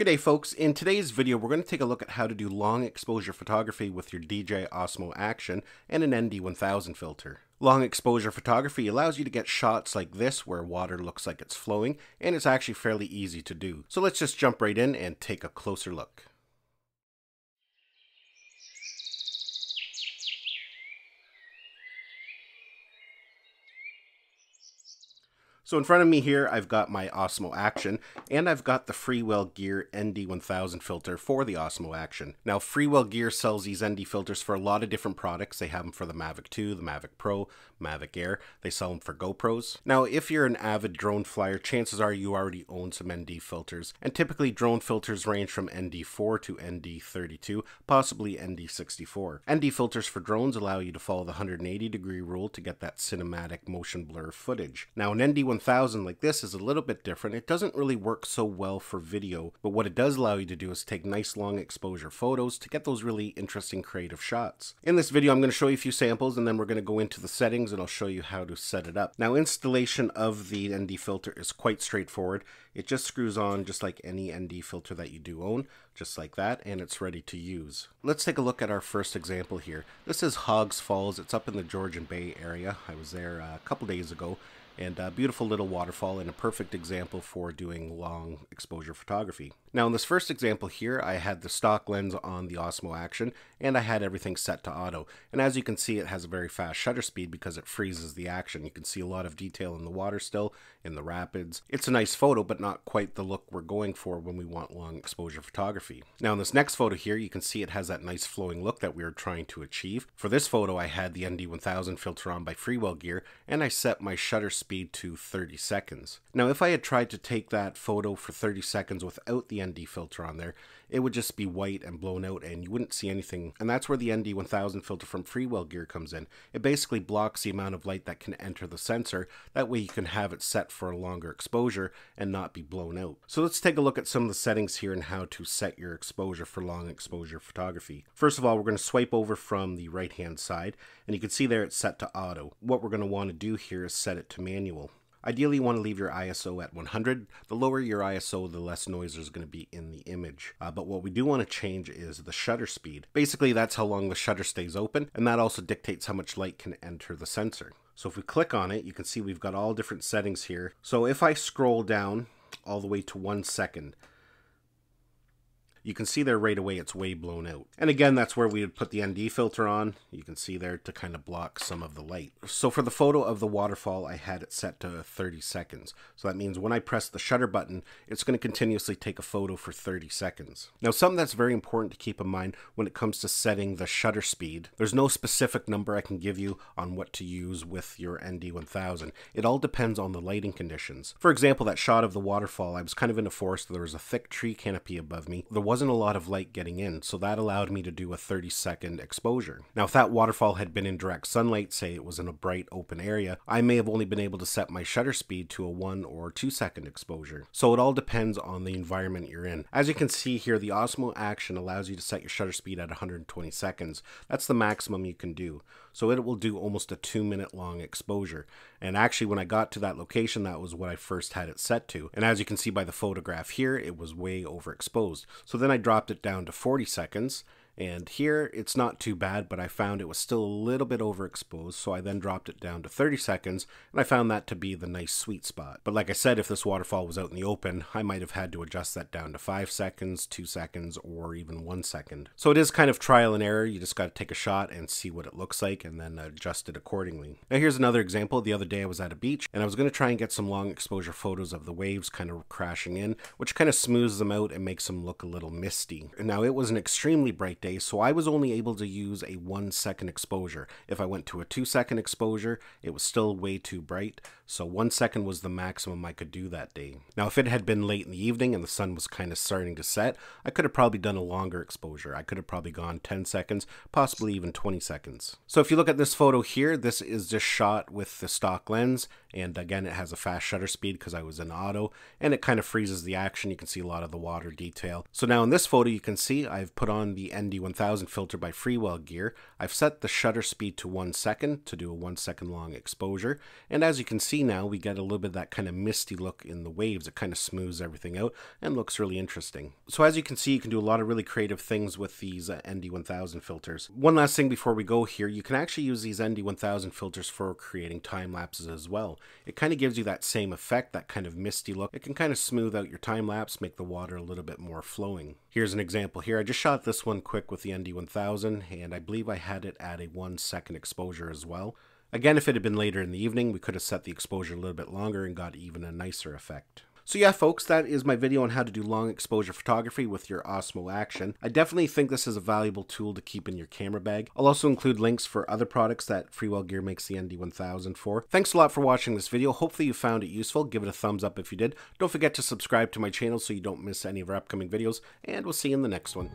Good day, folks. In today's video, we're going to take a look at how to do long exposure photography with your DJI Osmo Action and an ND1000 filter. Long exposure photography allows you to get shots like this where water looks like it's flowing, and it's actually fairly easy to do. So let's just jump right in and take a closer look. So in front of me here, I've got my Osmo Action, and I've got the Freewell Gear ND1000 filter for the Osmo Action. Now, Freewell Gear sells these ND filters for a lot of different products. They have them for the Mavic 2, the Mavic Pro, Mavic Air. They sell them for GoPros. Now, if you're an avid drone flyer, chances are you already own some ND filters, and typically drone filters range from ND4 to ND32, possibly ND64. ND filters for drones allow you to follow the 180-degree rule to get that cinematic motion blur footage. Now, an ND1000 like this is a little bit different. It doesn't really work so well for video, but what it does allow you to do is take nice long exposure photos to get those really interesting creative shots. In this video, I'm going to show you a few samples, and then we're going to go into the settings and I'll show you how to set it up. Now, installation of the ND filter is quite straightforward. It just screws on just like any ND filter that you do own, just like that, and it's ready to use. Let's take a look at our first example here. This is Hogs Falls. It's up in the Georgian Bay area. I was there a couple days ago. And a beautiful little waterfall, and a perfect example for doing long exposure photography. Now, in this first example here, I had the stock lens on the Osmo Action, and I had everything set to auto. And as you can see, it has a very fast shutter speed because it freezes the action. You can see a lot of detail in the water still, in the rapids. It's a nice photo, but not quite the look we're going for when we want long exposure photography. Now, in this next photo here, you can see it has that nice flowing look that we were trying to achieve. For this photo, I had the ND1000 filter on by Freewell Gear, and I set my shutter speed to 30 seconds. Now, if I had tried to take that photo for 30 seconds without the ND filter on there, it would just be white and blown out and you wouldn't see anything. And that's where the ND1000 filter from Freewell Gear comes in. It basically blocks the amount of light that can enter the sensor. That way you can have it set for a longer exposure and not be blown out. So let's take a look at some of the settings here and how to set your exposure for long exposure photography. First of all, we're going to swipe over from the right hand side, and you can see there it's set to auto. What we're going to want to do here is set it to manual. Ideally, you want to leave your ISO at 100. The lower your ISO, the less noise there's going to be in the image. But what we do want to change is the shutter speed. Basically, that's how long the shutter stays open, and that also dictates how much light can enter the sensor. So if we click on it, you can see we've got all different settings here. So if I scroll down all the way to 1 second, you can see there right away it's way blown out. And again, that's where we would put the ND filter on. You can see there to kind of block some of the light. So for the photo of the waterfall, I had it set to 30 seconds. So that means when I press the shutter button, it's going to continuously take a photo for 30 seconds. Now, something that's very important to keep in mind when it comes to setting the shutter speed, there's no specific number I can give you on what to use with your ND1000. It all depends on the lighting conditions. For example, that shot of the waterfall, I was kind of in a forest. There was a thick tree canopy above me. There wasn't a lot of light getting in, so that allowed me to do a 30-second exposure. Now, if that waterfall had been in direct sunlight, say it was in a bright open area, I may have only been able to set my shutter speed to a 1 or 2 second exposure. So it all depends on the environment you're in. As you can see here, the Osmo Action allows you to set your shutter speed at 120 seconds. That's the maximum you can do. So it will do almost a 2-minute long exposure. And actually, when I got to that location, that was what I first had it set to. And as you can see by the photograph here, it was way overexposed. So then I dropped it down to 40 seconds, and here it's not too bad, but I found it was still a little bit overexposed, so I then dropped it down to 30 seconds, and I found that to be the nice sweet spot. But like I said, if this waterfall was out in the open, I might have had to adjust that down to 5 seconds, 2 seconds, or even 1 second. So it is kind of trial and error. You just got to take a shot and see what it looks like, and then adjust it accordingly. Now, here's another example. The other day I was at a beach, and I was going to try and get some long exposure photos of the waves kind of crashing in, which kind of smooths them out and makes them look a little misty. Now, it was an extremely bright day, so I was only able to use a 1 second exposure. If I went to a 2 second exposure, it was still way too bright, so 1 second was the maximum I could do that day. Now, if it had been late in the evening and the sun was kind of starting to set, I could have probably done a longer exposure. I could have probably gone 10 seconds, possibly even 20 seconds. So if you look at this photo here, this is just shot with the stock lens, and again, it has a fast shutter speed because I was in auto, and it kind of freezes the action. You can see a lot of the water detail. So now in this photo, you can see I've put on the ND1000 filter by Freewell Gear. I've set the shutter speed to 1 second to do a 1 second long exposure, and as you can see, see now we get a little bit of that kind of misty look in the waves. It kind of smooths everything out and looks really interesting. So as you can see, you can do a lot of really creative things with these ND1000 filters. One last thing before we go here, you can actually use these ND1000 filters for creating time lapses as well. It kind of gives you that same effect, that kind of misty look. It can kind of smooth out your time lapse, make the water a little bit more flowing. Here's an example here. I just shot this one quick with the ND1000, and I believe I had it at a 1-second exposure as well. Again, if it had been later in the evening, we could have set the exposure a little bit longer and got even a nicer effect. So yeah, folks, that is my video on how to do long exposure photography with your Osmo Action. I definitely think this is a valuable tool to keep in your camera bag. I'll also include links for other products that Freewell Gear makes the ND1000 for. Thanks a lot for watching this video. Hopefully you found it useful. Give it a thumbs up if you did. Don't forget to subscribe to my channel so you don't miss any of our upcoming videos, and we'll see you in the next one.